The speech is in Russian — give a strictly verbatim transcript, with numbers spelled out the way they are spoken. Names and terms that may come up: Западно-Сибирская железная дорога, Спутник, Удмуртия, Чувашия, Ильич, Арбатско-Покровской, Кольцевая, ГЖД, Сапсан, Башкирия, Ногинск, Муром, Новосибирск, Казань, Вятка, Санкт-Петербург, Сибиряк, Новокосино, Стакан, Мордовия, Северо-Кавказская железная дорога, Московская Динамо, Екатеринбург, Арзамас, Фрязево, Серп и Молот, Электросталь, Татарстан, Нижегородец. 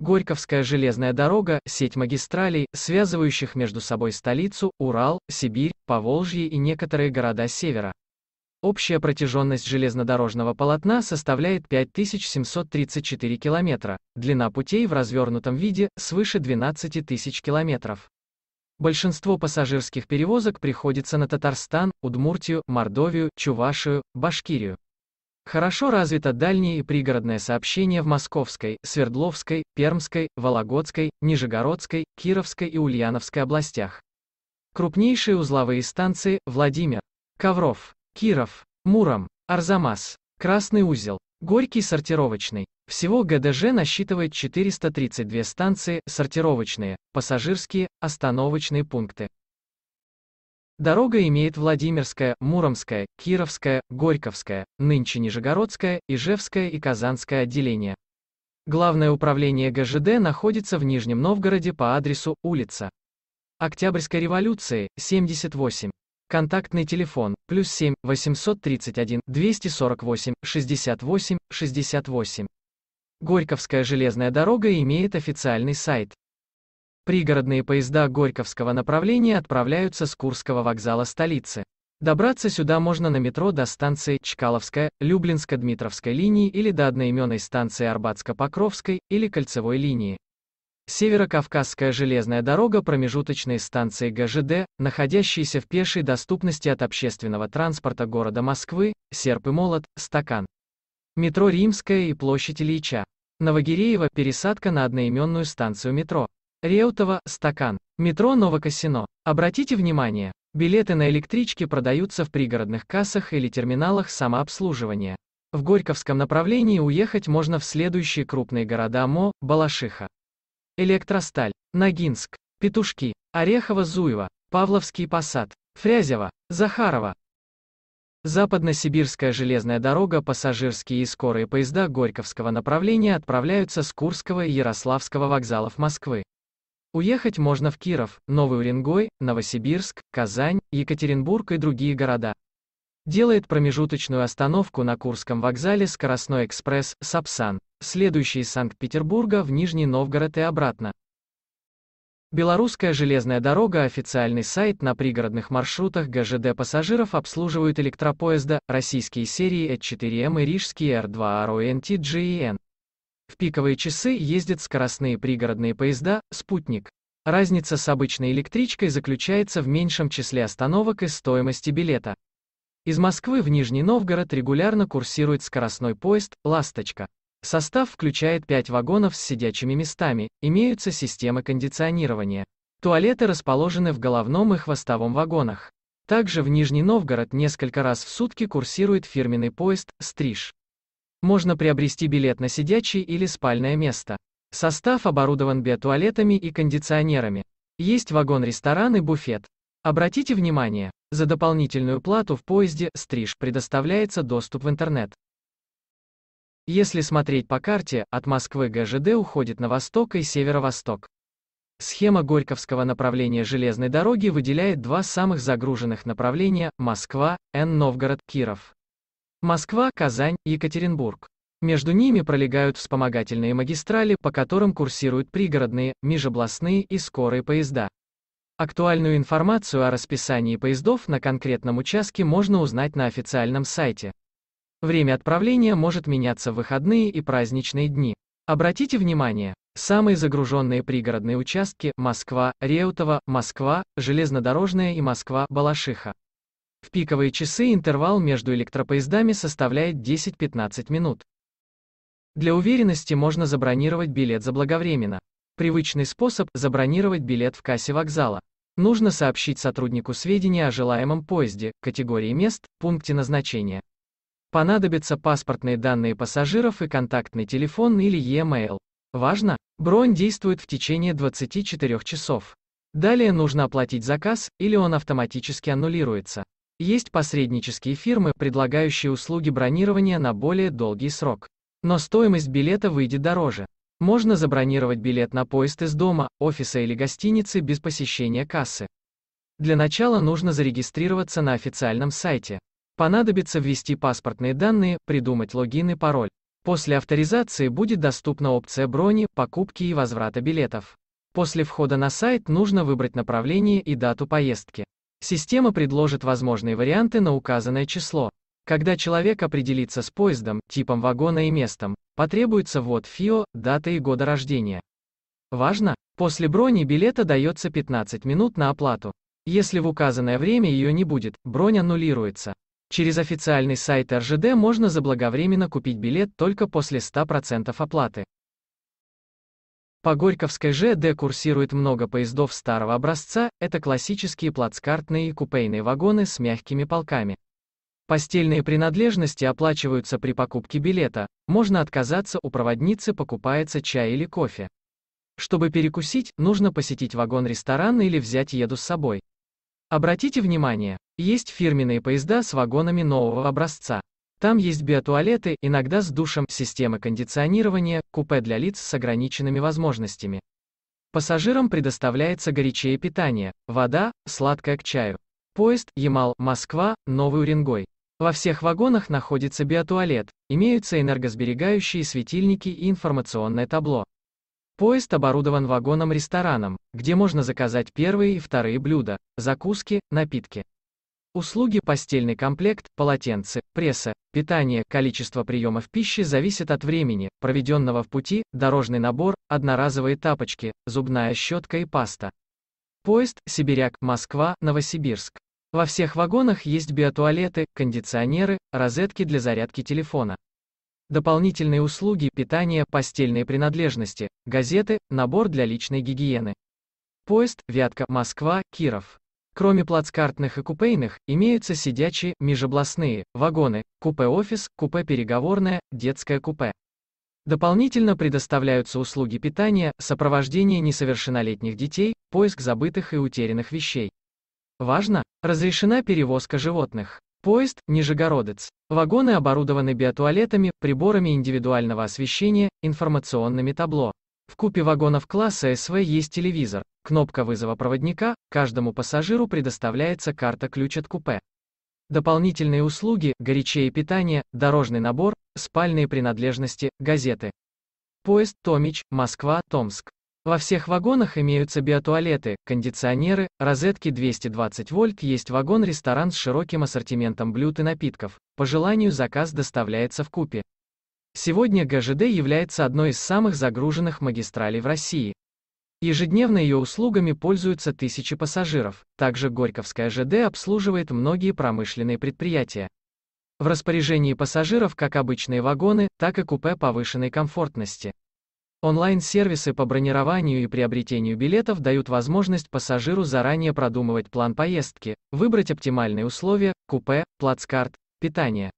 Горьковская железная дорога – сеть магистралей, связывающих между собой столицу, Урал, Сибирь, Поволжье и некоторые города севера. Общая протяженность железнодорожного полотна составляет пять тысяч семьсот тридцать четыре километра, длина путей в развернутом виде – свыше двенадцати тысяч километров. Большинство пассажирских перевозок приходится на Татарстан, Удмуртию, Мордовию, Чувашию, Башкирию. Хорошо развито дальнее и пригородное сообщение в Московской, Свердловской, Пермской, Вологодской, Нижегородской, Кировской и Ульяновской областях. Крупнейшие узловые станции – Владимир, Ковров, Киров, Муром, Арзамас, Красный Узел, Горький сортировочный. Всего гэ дэ жэ насчитывает четыреста тридцать две станции, сортировочные, пассажирские, остановочные пункты. Дорога имеет Владимирская, Муромская, Кировская, Горьковская, нынче Нижегородская, Ижевская и Казанское отделения. Главное управление гэ жэ дэ находится в Нижнем Новгороде по адресу улица Октябрьской революции, семьдесят восемь. Контактный телефон плюс семь восемьсот тридцать один двести сорок восемь шестьдесят восемь шестьдесят восемь. Горьковская железная дорога имеет официальный сайт. Пригородные поезда Горьковского направления отправляются с Курского вокзала столицы. Добраться сюда можно на метро до станции Чкаловская, Люблинско-Дмитровской линии или до одноименной станции Арбатско-Покровской или Кольцевой линии. Северо-Кавказская железная дорога – промежуточные станции гэ жэ дэ, находящиеся в пешей доступности от общественного транспорта города Москвы, Серп и Молот, Стакан. Метро Римская и площадь Ильича. Новогиреево – пересадка на одноименную станцию метро. Реутова, Стакан. Метро Новокосино. Обратите внимание, билеты на электрички продаются в пригородных кассах или терминалах самообслуживания. В Горьковском направлении уехать можно в следующие крупные города: Мо, Балашиха, Электросталь, Ногинск, Петушки, Орехово-Зуево, Павловский Посад, Фрязево, Захарово. Западно-Сибирская железная дорога. Пассажирские и скорые поезда Горьковского направления отправляются с Курского и Ярославского вокзалов Москвы. Уехать можно в Киров, Новый Уренгой, Новосибирск, Казань, Екатеринбург и другие города. Делает промежуточную остановку на Курском вокзале скоростной экспресс «Сапсан», следующий из Санкт-Петербурга в Нижний Новгород и обратно. Белорусская железная дорога – официальный сайт. На пригородных маршрутах гэ жэ дэ пассажиров обслуживают электропоезда, российские серии э дэ четыре эм и рижские эр два ронт-жин. В пиковые часы ездят скоростные пригородные поезда «Спутник». Разница с обычной электричкой заключается в меньшем числе остановок и стоимости билета. Из Москвы в Нижний Новгород регулярно курсирует скоростной поезд «Ласточка». Состав включает пять вагонов с сидячими местами, имеются системы кондиционирования. Туалеты расположены в головном и хвостовом вагонах. Также в Нижний Новгород несколько раз в сутки курсирует фирменный поезд «Стриж». Можно приобрести билет на сидячее или спальное место. Состав оборудован биотуалетами и кондиционерами. Есть вагон-ресторан и буфет. Обратите внимание, за дополнительную плату в поезде «Стриж» предоставляется доступ в интернет. Если смотреть по карте, от Москвы гэ жэ дэ уходит на восток и северо-восток. Схема Горьковского направления железной дороги выделяет два самых загруженных направления – Москва, Н. Новгород, Киров. Москва, Казань, Екатеринбург. Между ними пролегают вспомогательные магистрали, по которым курсируют пригородные, межобластные и скорые поезда. Актуальную информацию о расписании поездов на конкретном участке можно узнать на официальном сайте. Время отправления может меняться в выходные и праздничные дни. Обратите внимание, самые загруженные пригородные участки – Москва, Реутова, Москва, Железнодорожная и Москва, Балашиха. В пиковые часы интервал между электропоездами составляет десять-пятнадцать минут. Для уверенности можно забронировать билет заблаговременно. Привычный способ – забронировать билет в кассе вокзала. Нужно сообщить сотруднику сведения о желаемом поезде, категории мест, пункте назначения. Понадобятся паспортные данные пассажиров и контактный телефон или e-mail. Важно! Бронь действует в течение двадцати четырёх часов. Далее нужно оплатить заказ, или он автоматически аннулируется. Есть посреднические фирмы, предлагающие услуги бронирования на более долгий срок. Но стоимость билета выйдет дороже. Можно забронировать билет на поезд из дома, офиса или гостиницы без посещения кассы. Для начала нужно зарегистрироваться на официальном сайте. Понадобится ввести паспортные данные, придумать логин и пароль. После авторизации будет доступна опция брони, покупки и возврата билетов. После входа на сайт нужно выбрать направление и дату поездки. Система предложит возможные варианты на указанное число. Когда человек определится с поездом, типом вагона и местом, потребуется ввод ФИО, дата и года рождения. Важно! После брони билета дается пятнадцать минут на оплату. Если в указанное время ее не будет, бронь аннулируется. Через официальный сайт эр жэ дэ можно заблаговременно купить билет только после ста процентов оплаты. По Горьковской жэ дэ курсирует много поездов старого образца, это классические плацкартные и купейные вагоны с мягкими полками. Постельные принадлежности оплачиваются при покупке билета, можно отказаться, у проводницы покупается чай или кофе. Чтобы перекусить, нужно посетить вагон-ресторан или взять еду с собой. Обратите внимание, есть фирменные поезда с вагонами нового образца. Там есть биотуалеты, иногда с душем, система кондиционирования, купе для лиц с ограниченными возможностями. Пассажирам предоставляется горячее питание, вода, сладкое к чаю. Поезд Ямал, Москва, Новый Уренгой. Во всех вагонах находится биотуалет, имеются энергосберегающие светильники и информационное табло. Поезд оборудован вагоном-рестораном, где можно заказать первые и вторые блюда, закуски, напитки. Услуги, постельный комплект, полотенце, пресса, питание, количество приемов пищи зависит от времени, проведенного в пути, дорожный набор, одноразовые тапочки, зубная щетка и паста. Поезд Сибиряк, Москва, Новосибирск. Во всех вагонах есть биотуалеты, кондиционеры, розетки для зарядки телефона. Дополнительные услуги, питание, постельные принадлежности, газеты, набор для личной гигиены. Поезд Вятка, Москва, Киров. Кроме плацкартных и купейных, имеются сидячие, межобластные, вагоны, купе-офис, купе-переговорное, детское купе. Дополнительно предоставляются услуги питания, сопровождение несовершеннолетних детей, поиск забытых и утерянных вещей. Важно! Разрешена перевозка животных. Поезд Нижегородец. Вагоны оборудованы биотуалетами, приборами индивидуального освещения, информационными табло. В купе вагонов класса эс вэ есть телевизор, кнопка вызова проводника, каждому пассажиру предоставляется карта-ключ от купе. Дополнительные услуги, горячее питание, дорожный набор, спальные принадлежности, газеты. Поезд Томич, Москва, Томск. Во всех вагонах имеются биотуалеты, кондиционеры, розетки двести двадцать вольт, есть вагон-ресторан с широким ассортиментом блюд и напитков, по желанию заказ доставляется в купе. Сегодня гэ жэ дэ является одной из самых загруженных магистралей в России. Ежедневно ее услугами пользуются тысячи пассажиров, также Горьковская жэ дэ обслуживает многие промышленные предприятия. В распоряжении пассажиров как обычные вагоны, так и купе повышенной комфортности. Онлайн-сервисы по бронированию и приобретению билетов дают возможность пассажиру заранее продумывать план поездки, выбрать оптимальные условия, купе, плацкарт, питание.